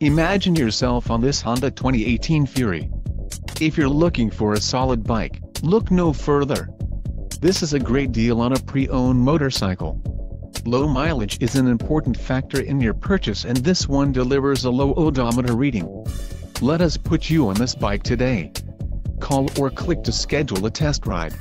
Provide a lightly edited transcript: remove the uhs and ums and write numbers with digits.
Imagine yourself on this Honda 2018 Fury. If you're looking for a solid bike, look no further. This is a great deal on a pre-owned motorcycle. Low mileage is an important factor in your purchase, and this one delivers a low odometer reading. Let us put you on this bike today. Call or click to schedule a test ride.